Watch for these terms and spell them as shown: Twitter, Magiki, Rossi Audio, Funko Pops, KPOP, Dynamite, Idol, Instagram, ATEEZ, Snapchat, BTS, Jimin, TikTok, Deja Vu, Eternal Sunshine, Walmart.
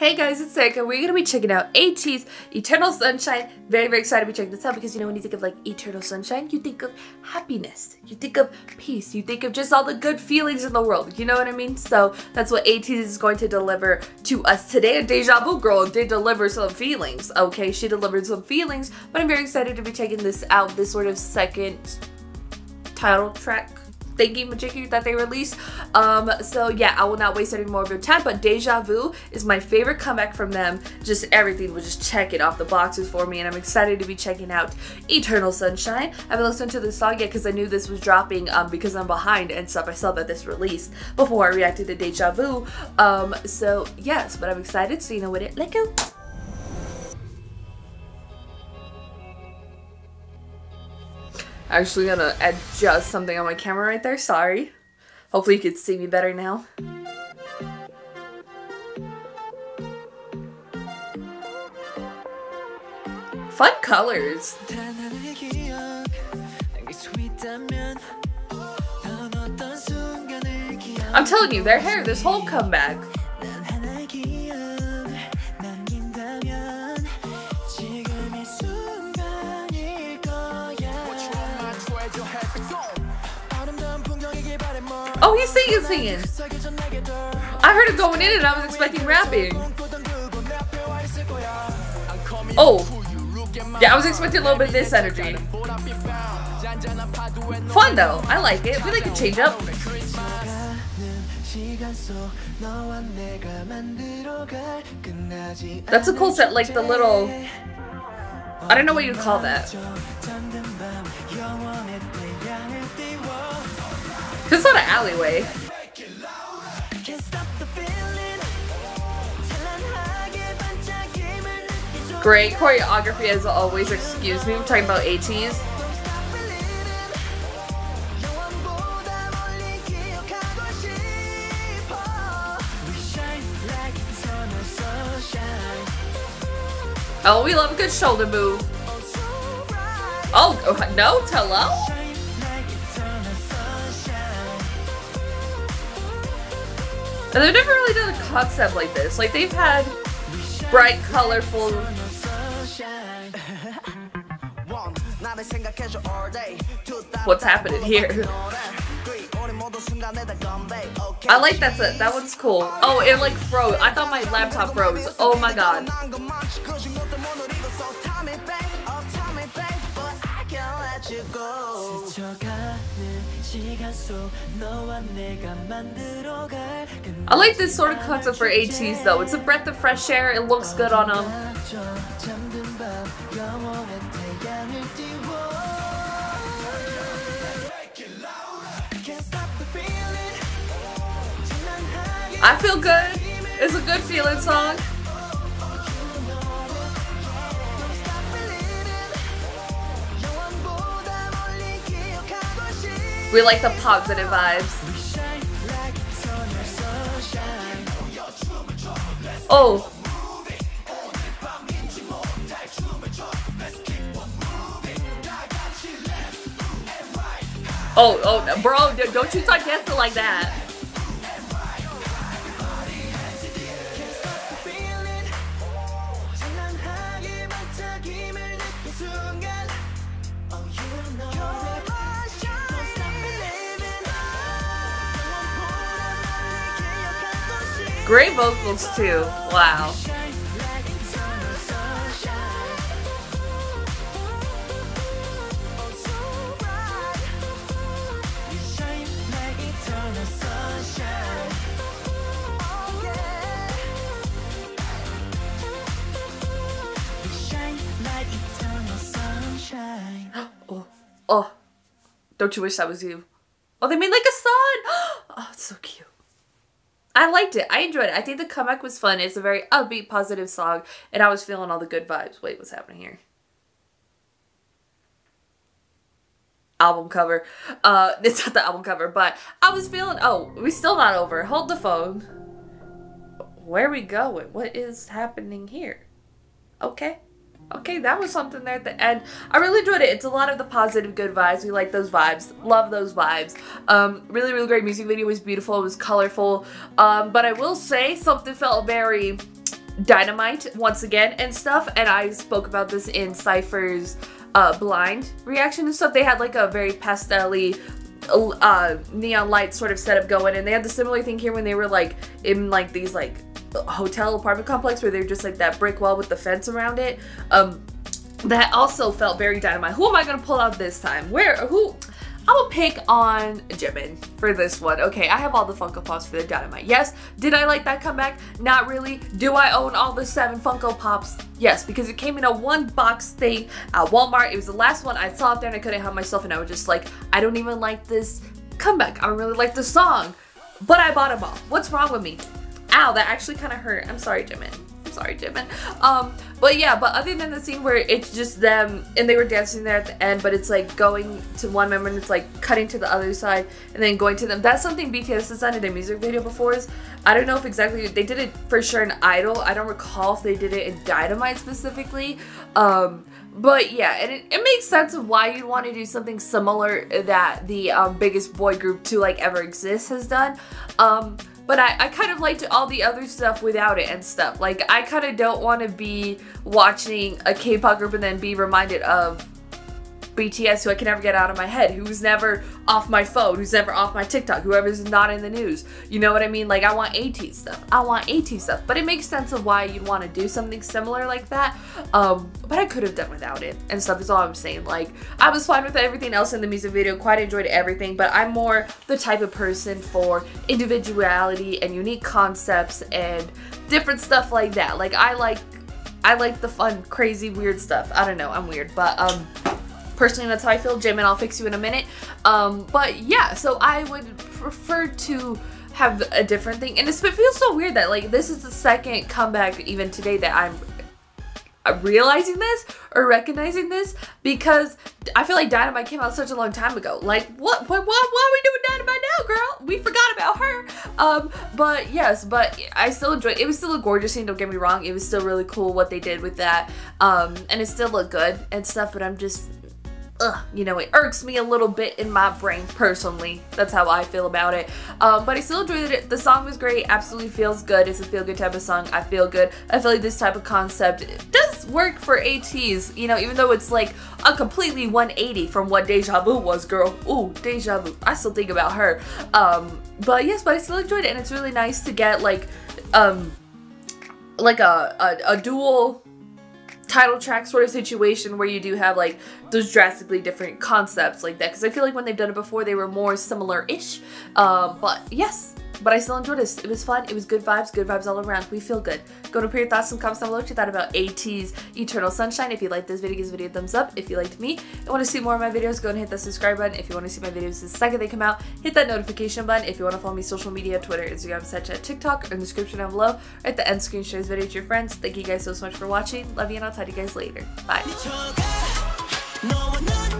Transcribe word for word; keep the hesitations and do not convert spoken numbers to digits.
Hey guys, it's Erica. We're gonna be checking out ATEEZ Eternal Sunshine. Very, very excited to be checking this out because you know when you think of like Eternal Sunshine, you think of happiness, you think of peace, you think of just all the good feelings in the world. You know what I mean? So that's what ATEEZ is going to deliver to us today. A Deja Vu girl did deliver some feelings. Okay, she delivered some feelings, but I'm very excited to be checking this out. This sort of second title track thingy Magiki that they released. Um, so yeah, I will not waste any more of your time, but Deja Vu is my favorite comeback from them. Just everything will just check it off the boxes for me, and I'm excited to be checking out Eternal Sunshine. I haven't listened to this song yet because I knew this was dropping um, because I'm behind and stuff. I saw that this released before I reacted to Deja Vu. Um, so yes, but I'm excited, so you know what it, let go. Actually gonna adjust something on my camera right there, sorry. Hopefully you can see me better now. Fun colors. I'm telling you, their hair, this whole comeback. Oh, he's singing, singing. I heard it going in and I was expecting rapping. Oh. Yeah, I was expecting a little bit of this energy. Fun though. I like it. We like a change up. That's a cool set, like the little... I don't know what you'd call that. It's not an alleyway. Great choreography as always, excuse me, we're talking about ATEEZ. Oh, we love a good shoulder move. Oh, no, hello? And they've never really done a concept like this. Like, they've had bright, colorful... What's happening here? I like that set. That one's cool. Oh, it like froze. I thought my laptop froze. Oh my god. I like this sort of concept for ATEEZ though. It's a breath of fresh air. It looks good on them. I feel good. It's a good feeling song. We like the positive vibes. Oh. Oh, oh, bro, don't you start dancing like that. Great vocals too, wow. Oh, oh, don't you wish that was you? Oh, they made like a sun! Oh, it's so cute. I liked it. I enjoyed it. I think the comeback was fun. It's a very upbeat, positive song, and I was feeling all the good vibes. Wait, what's happening here? Album cover. Uh, it's not the album cover, but I was feeling... Oh, we're still not over. Hold the phone. Where are we going? What is happening here? Okay. Okay, that was something there at the end. I really enjoyed it. It's a lot of the positive, good vibes. We like those vibes. Love those vibes. Um, really, really great music video. It was beautiful. It was colorful. Um, but I will say something felt very Dynamite once again and stuff, and I spoke about this in Cypher's uh, blind reaction and stuff. They had like a very pastel-y uh, neon light sort of setup going, and they had the similar thing here when they were like in like these like hotel apartment complex where they're just like that brick wall with the fence around it. Um, that also felt very Dynamite. Who am I gonna pull out this time? Where? Who? I'm gonna pick on Jimin for this one. Okay, I have all the Funko Pops for the Dynamite. Yes, did I like that comeback? Not really. Do I own all the seven Funko Pops? Yes, because it came in a one box thing at Walmart. It was the last one I saw up there and I couldn't help myself, and I was just like, I don't even like this comeback. I don't really like the song, but I bought them all. What's wrong with me? Ow, that actually kind of hurt. I'm sorry, Jimin. I'm sorry, Jimin. Um, but yeah, but other than the scene where it's just them and they were dancing there at the end, but it's like going to one member and it's like cutting to the other side and then going to them. That's something B T S has done in their music video before. Is I don't know if exactly, they did it for sure in Idol. I don't recall if they did it in Dynamite specifically. Um, but yeah, and it, it makes sense of why you'd want to do something similar that the um, biggest boy group to like ever exist has done. Um, But I, I kind of liked all the other stuff without it and stuff. Like, I kind of don't want to be watching a K-pop group and then be reminded of B T S, who I can never get out of my head, who's never off my phone, who's never off my TikTok, whoever's not in the news. You know what I mean? Like, I want ATEEZ stuff. I want ATEEZ stuff. But it makes sense of why you'd want to do something similar like that. Um, but I could have done without it and stuff is all I'm saying. Like, I was fine with everything else in the music video, quite enjoyed everything, but I'm more the type of person for individuality and unique concepts and different stuff like that. Like, I like, I like the fun, crazy, weird stuff. I don't know. I'm weird, but, um... personally, that's how I feel. Jimin, I'll fix you in a minute. Um, but yeah, so I would prefer to have a different thing. And it's, it feels so weird that like this is the second comeback even today that I'm realizing this or recognizing this, because I feel like Dynamite came out such a long time ago. Like, what? Why, why, why are we doing Dynamite now, girl? We forgot about her. Um, but yes, but I still enjoyed it. It was still a gorgeous scene, don't get me wrong. It was still really cool what they did with that. Um, and it still looked good and stuff, but I'm just... Ugh, you know, it irks me a little bit in my brain personally. That's how I feel about it. Um, but I still enjoyed it. The song was great. Absolutely feels good. It's a feel-good type of song. I feel good. I feel like this type of concept does work for ATEEZ. You know, even though it's like a completely one eighty from what Deja Vu was, girl. Ooh, Deja Vu. I still think about her. Um, but yes, but I still enjoyed it, and it's really nice to get like, um, like a a, a dual title track sort of situation where you do have like those drastically different concepts like that, because I feel like when they've done it before they were more similar-ish. Um, but yes, but I still enjoyed this. It was fun. It was good vibes. Good vibes all around. We feel good. Go to put your thoughts and comments down below what you thought about ATEEZ's Eternal Sunshine. If you liked this video, give this video a thumbs up. If you liked me and want to see more of my videos, go and hit that subscribe button. If you want to see my videos the second they come out, hit that notification button. If you want to follow me on social media, Twitter, Instagram, Snapchat, TikTok, or in the description down below, or at the end screen, share this video to your friends. Thank you guys so, so much for watching. Love you, and I'll talk to you guys later. Bye. No,